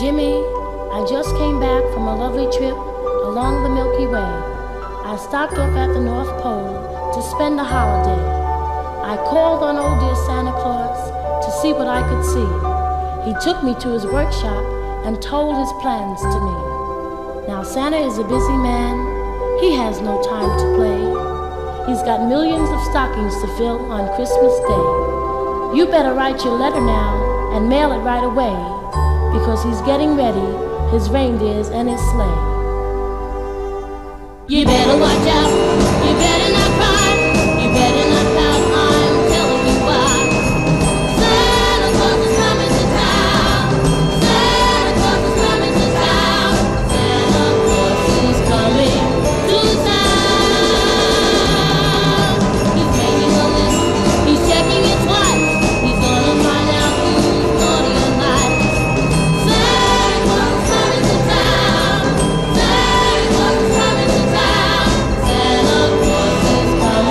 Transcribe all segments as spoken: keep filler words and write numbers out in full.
Jimmy, I just came back from a lovely trip along the Milky Way. I stopped off at the North Pole to spend a holiday. I called on old dear Santa Claus to see what I could see. He took me to his workshop and told his plans to me. Now Santa is a busy man. He has no time to play. He's got millions of stockings to fill on Christmas Day. You better write your letter now and mail it right away, because he's getting ready, his reindeers and his sleigh. You better watch out, you better not cry, you better not pout, I'm telling you why. Santa Claus is coming to town, Santa Claus is coming to town, Santa Claus is coming to town. He's making a list, he's checking it twice, he's gonna find out who's naughty or nice. Santa Claus is coming to town, Santa Claus is coming to town. Santa Claus is coming.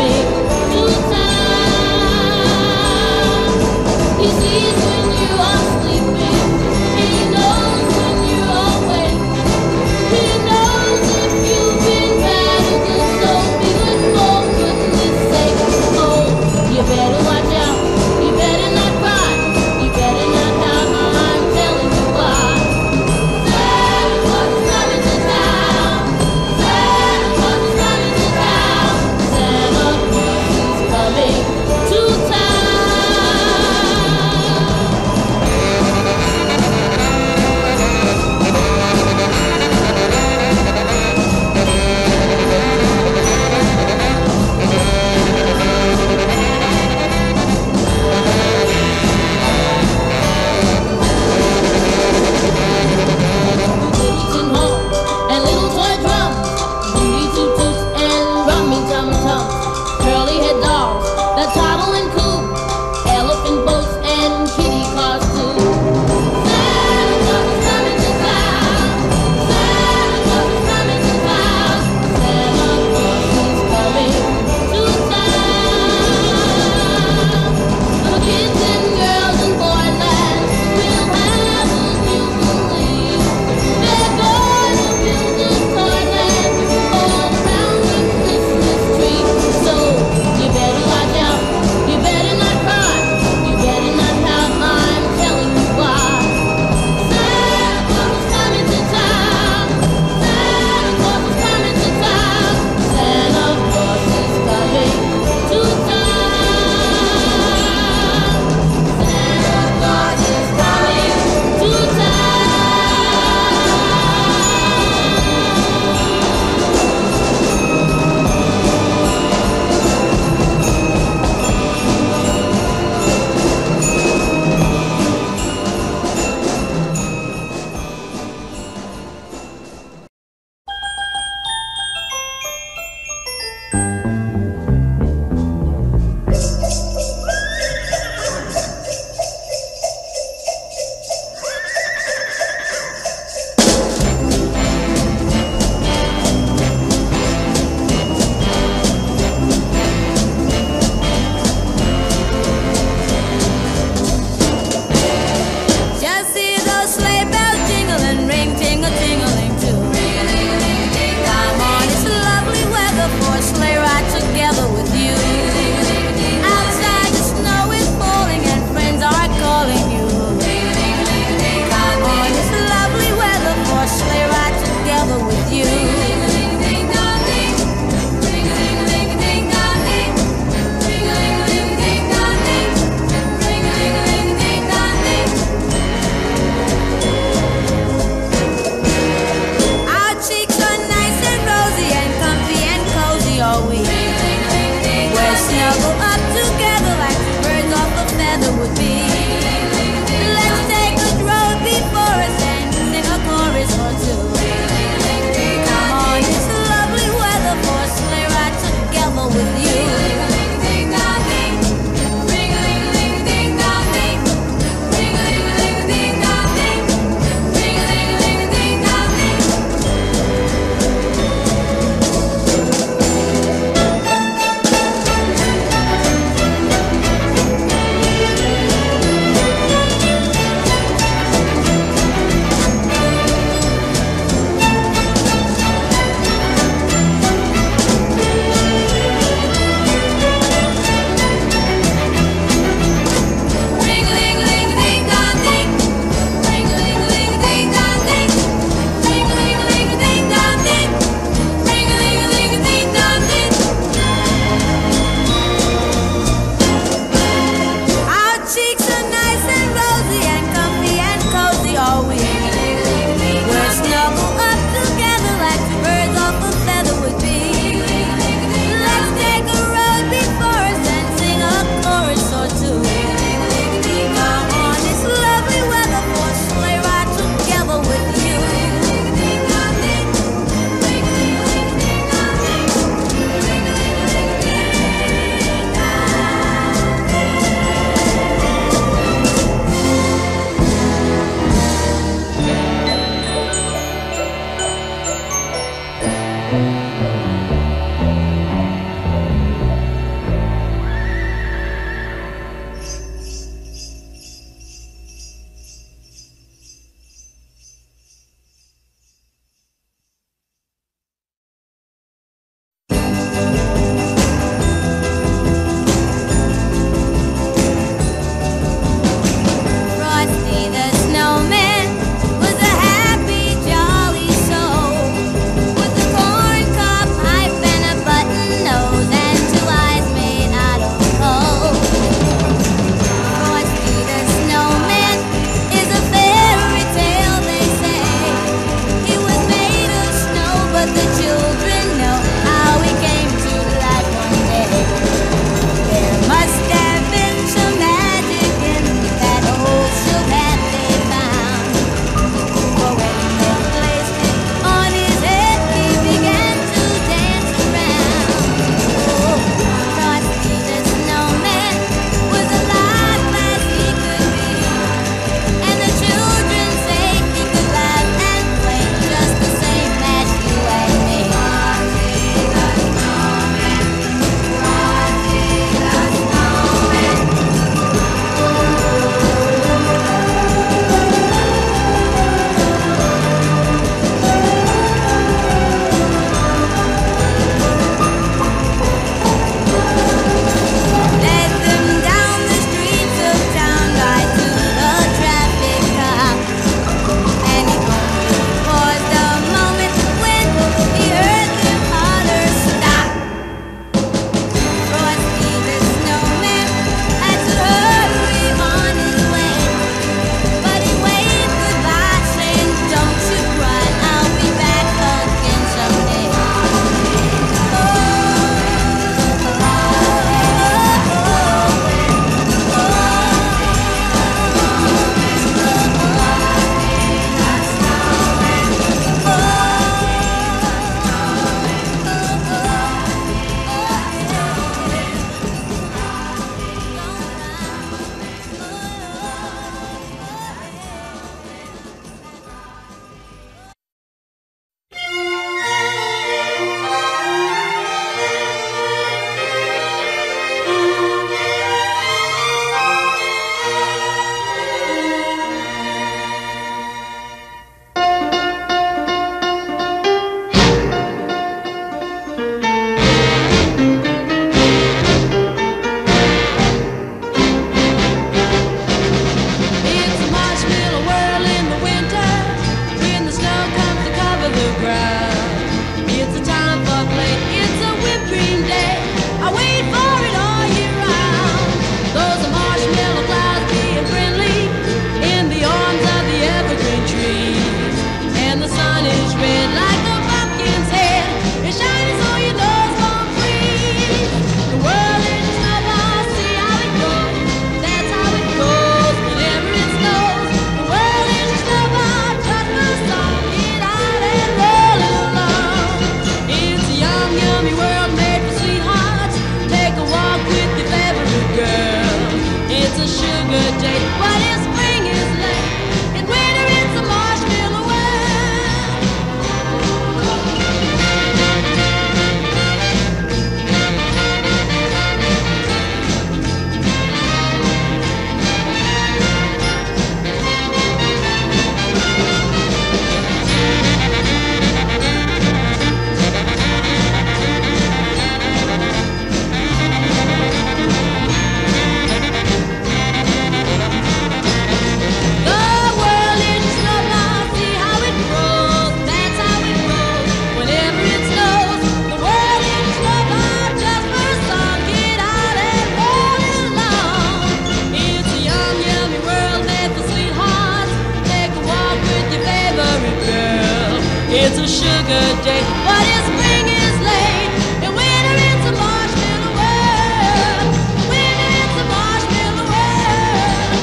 good day. What is spring is late, and winter it's a marshmallow world. Winter it's a marshmallow world.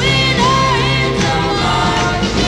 Winter it's a marshmallow world.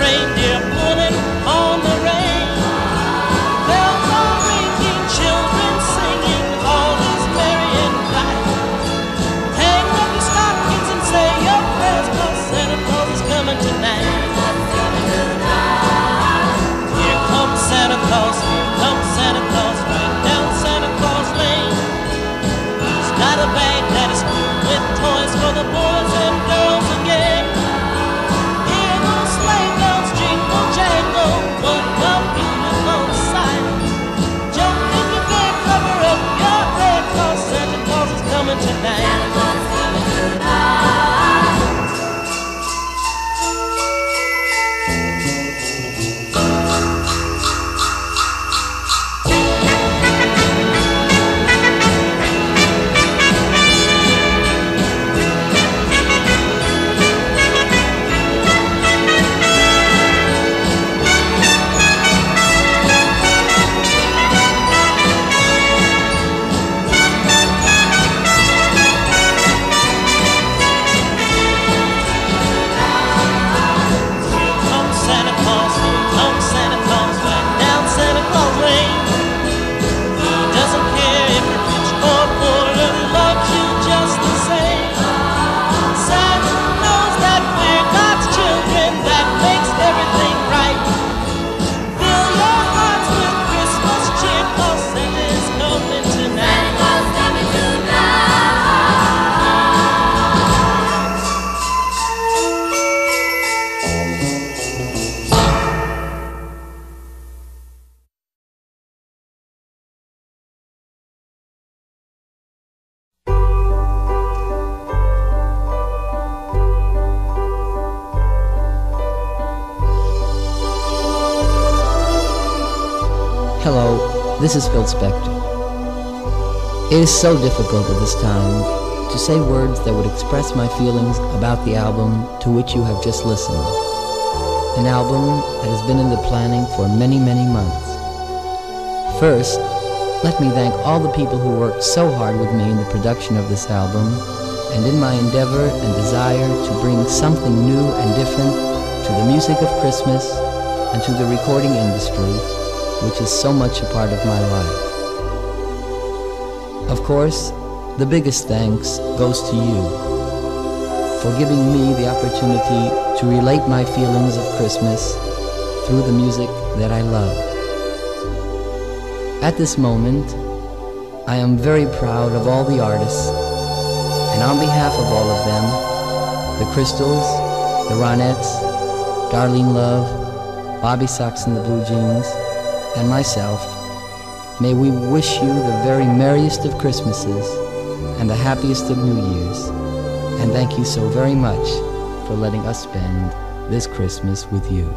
reindeer pulling on the rein. Bells are ringing, children singing, all is merry and bright. Hang up your stockings and say your prayers, 'cause Santa Claus is coming tonight. Here comes Santa Claus, here comes Santa Claus, right down Santa Claus Lane. He's got a bag that is filled with toys for the boys and girls again. Hear those sleigh bells jingle jangle, what a beautiful sight. Jump in your bed, cover up your head, 'cause Santa Claus is coming tonight. This is Phil Spector. It is so difficult at this time to say words that would express my feelings about the album to which you have just listened. An album that has been in the planning for many, many months. First, let me thank all the people who worked so hard with me in the production of this album and in my endeavor and desire to bring something new and different to the music of Christmas and to the recording industry, which is so much a part of my life. Of course, the biggest thanks goes to you for giving me the opportunity to relate my feelings of Christmas through the music that I love. At this moment, I am very proud of all the artists, and on behalf of all of them, the Crystals, the Ronettes, Darlene Love, Bob B. Soxx and the Blue Jeans, and myself, may we wish you the very merriest of Christmases and the happiest of New Year's. And thank you so very much for letting us spend this Christmas with you.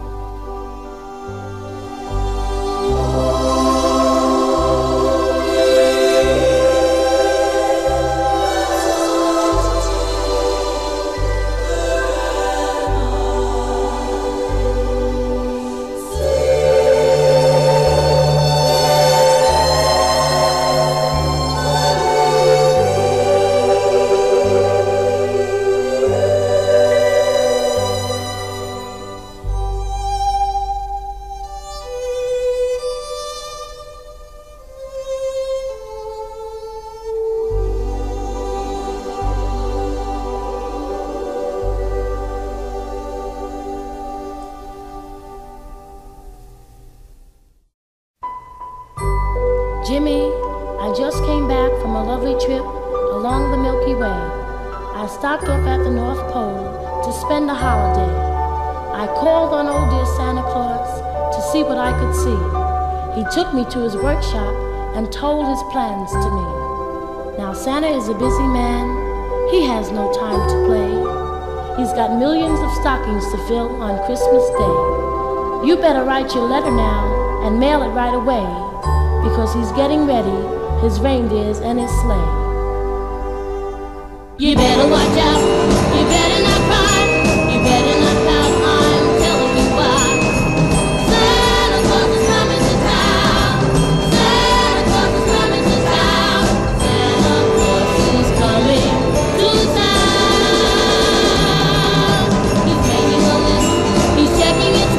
To his workshop and told his plans to me. Now Santa is a busy man. He has no time to play. He's got millions of stockings to fill on Christmas Day. You better write your letter now and mail it right away, because he's getting ready his reindeers and his sleigh. You better watch out. You better not cry. You better not pout. I'm telling you why. He's checking his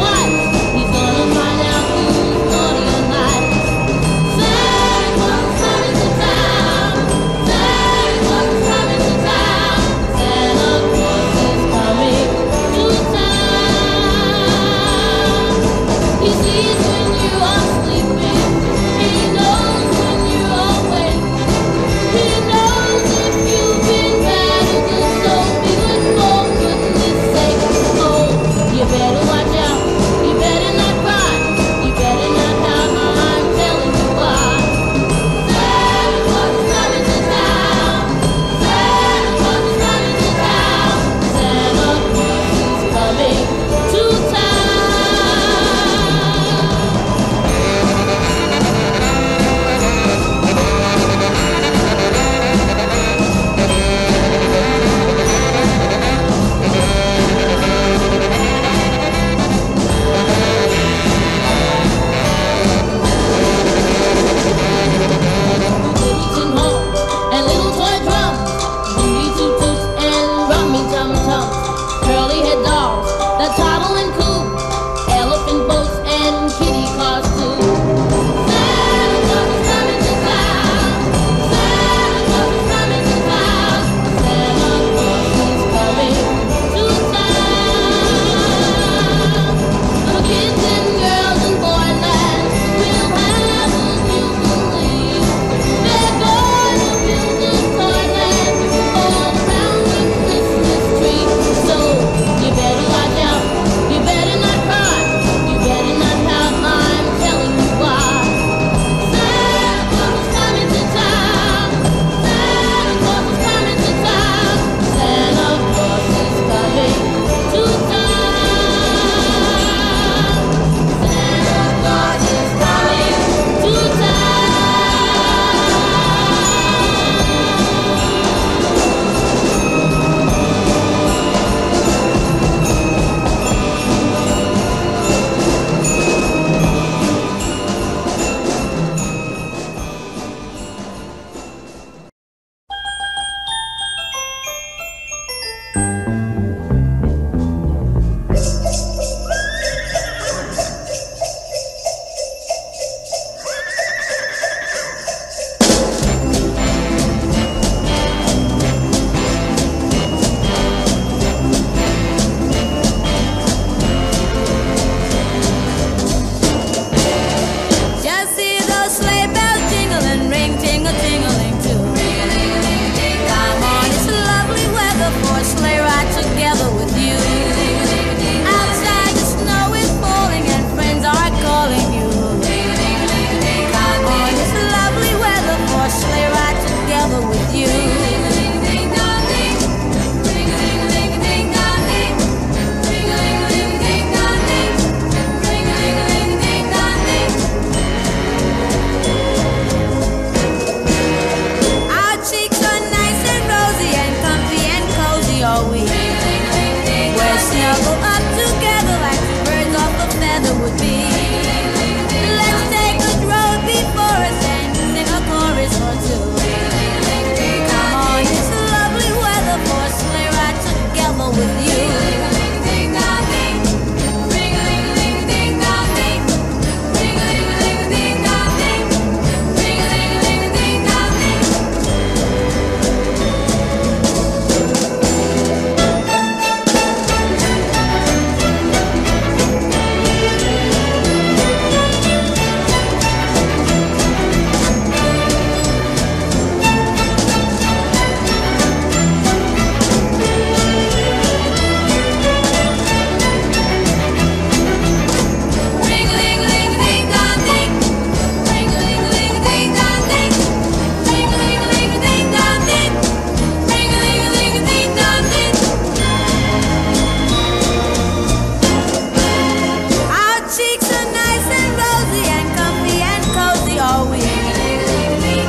cheeks are nice and rosy and comfy and cozy. Oh, we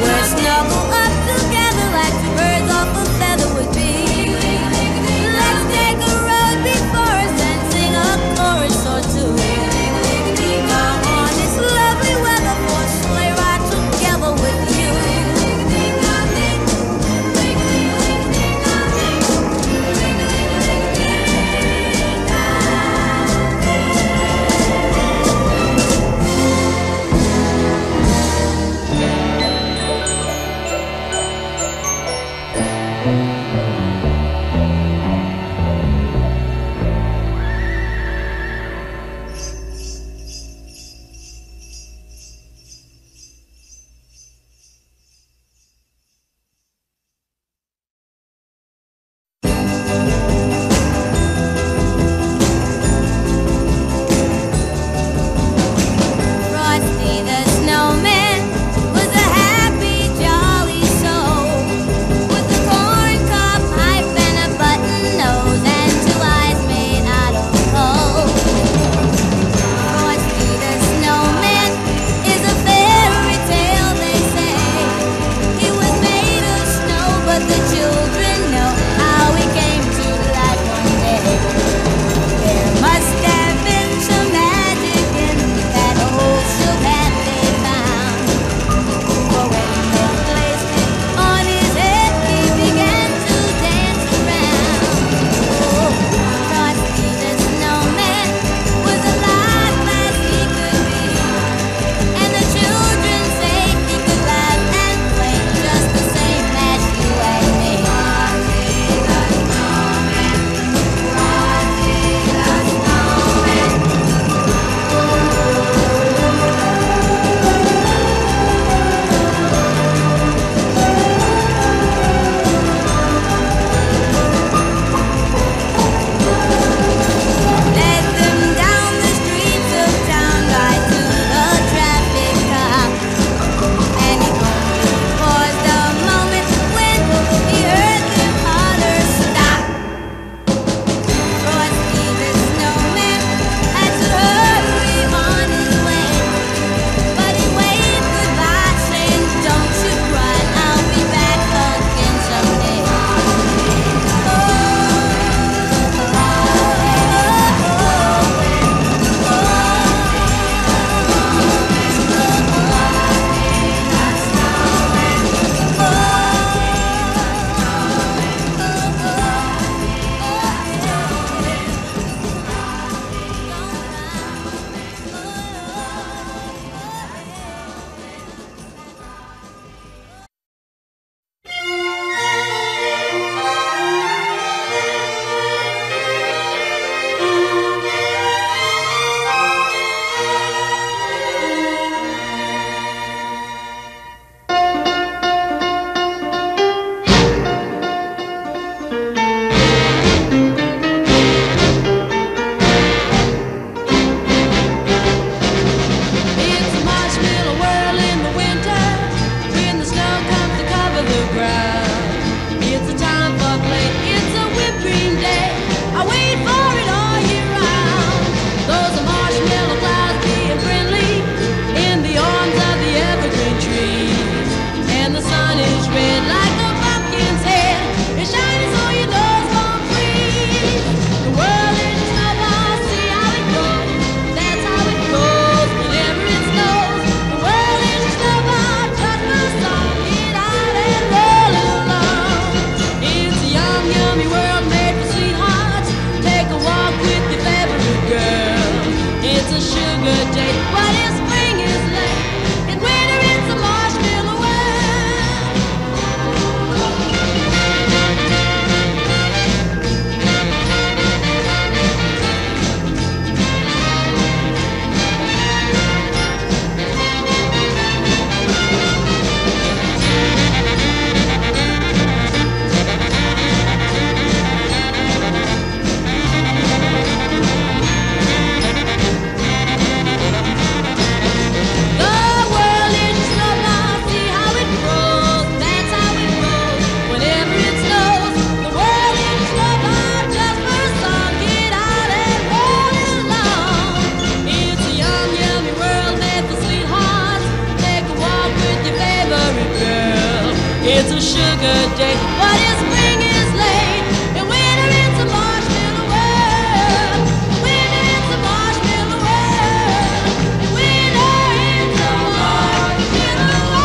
will snuggle up together like the birds off a feather would be. Let's take a road before us and sing a chorus or two. Come on, it's lovely weather for a sleigh ride together with you. good day. What is spring is late, and winter it's a marshmallow world. Winter it's a marshmallow world. Winter it's a marshmallow world.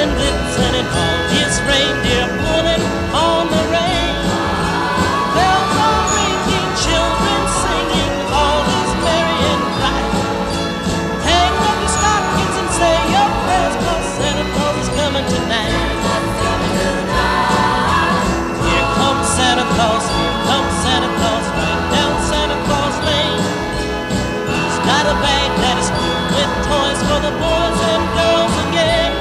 and glisten and all his reindeer pulling on the rein. Bells are ringing, children singing, all is merry and bright. Hang up your stockings and say your prayers, 'cause Santa Claus is coming tonight. Here comes Santa Claus, here comes Santa Claus, right down Santa Claus Lane. He's got a bag that is filled with toys for the boys and girls again.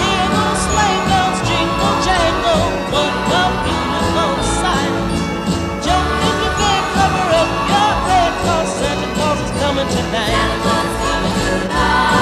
Hear those sleigh bells jingle jangle, one more beautiful sight. Jump in your bed, cover up your head, 'cause Santa Claus is coming tonight. Santa Claus is coming tonight.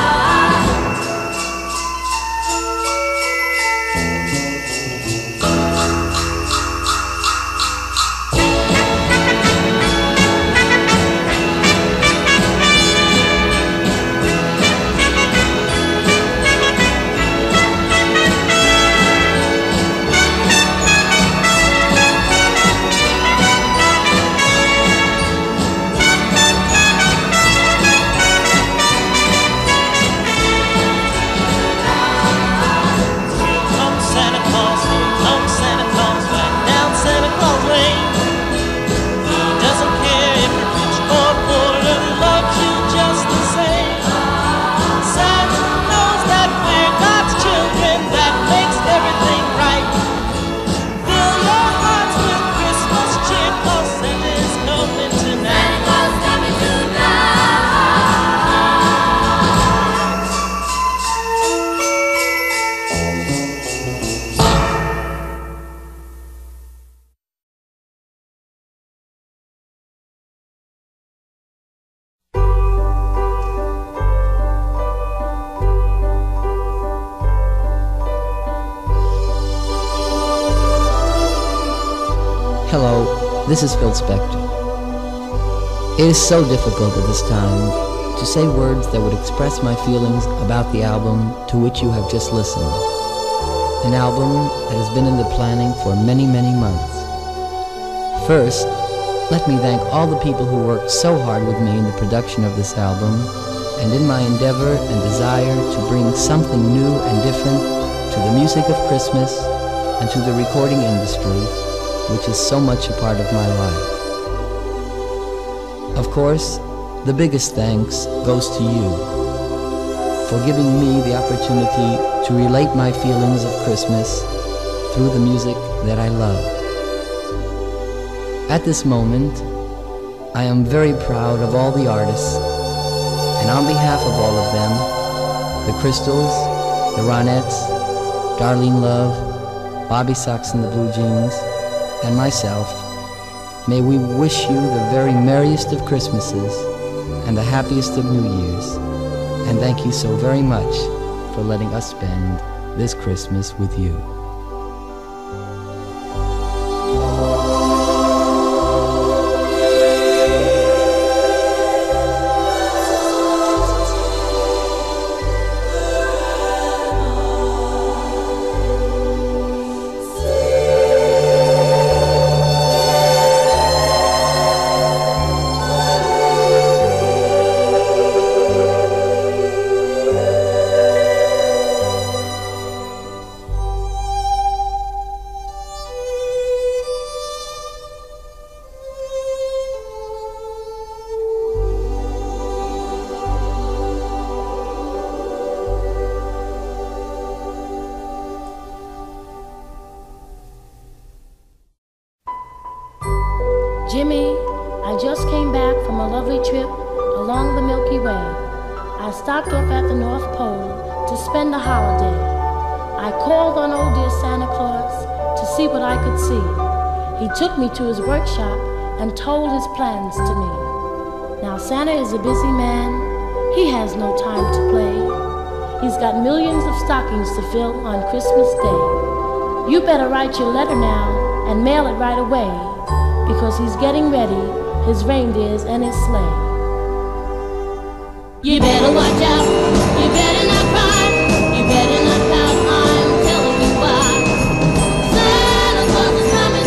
This is Phil Spector. It is so difficult at this time to say words that would express my feelings about the album to which you have just listened. An album that has been in the planning for many, many months. First, let me thank all the people who worked so hard with me in the production of this album and in my endeavor and desire to bring something new and different to the music of Christmas and to the recording industry, which is so much a part of my life. Of course, the biggest thanks goes to you for giving me the opportunity to relate my feelings of Christmas through the music that I love. At this moment, I am very proud of all the artists, and on behalf of all of them, the Crystals, the Ronettes, Darlene Love, Bob B. Soxx and the Blue Jeans, and myself, may we wish you the very merriest of Christmases and the happiest of New Year's. And thank you so very much for letting us spend this Christmas with you. To his workshop and told his plans to me. Now Santa is a busy man. He has no time to play. He's got millions of stockings to fill on Christmas Day. You better write your letter now and mail it right away, because he's getting ready his reindeers and his sleigh. You better watch out. You better not cry. You better not pout. I'm telling you why. Thank you.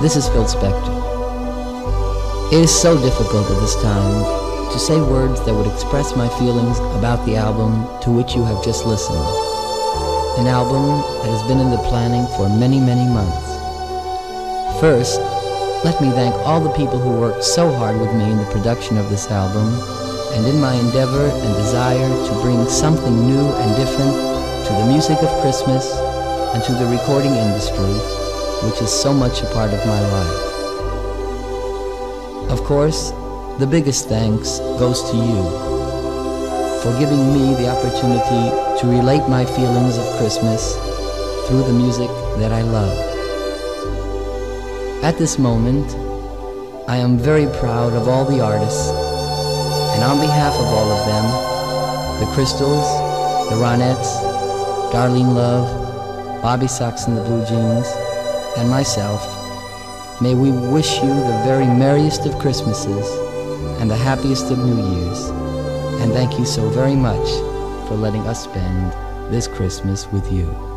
This is Phil Spector. It is so difficult at this time to say words that would express my feelings about the album to which you have just listened. An album that has been in the planning for many, many months. First, let me thank all the people who worked so hard with me in the production of this album and in my endeavor and desire to bring something new and different to the music of Christmas and to the recording industry, which is so much a part of my life. Of course, the biggest thanks goes to you for giving me the opportunity to relate my feelings of Christmas through the music that I love. At this moment, I am very proud of all the artists, and on behalf of all of them, the Crystals, the Ronettes, Darlene Love, Bob B. Soxx and the Blue Jeans, and myself, may we wish you the very merriest of Christmases and the happiest of New Year's. And thank you so very much for letting us spend this Christmas with you.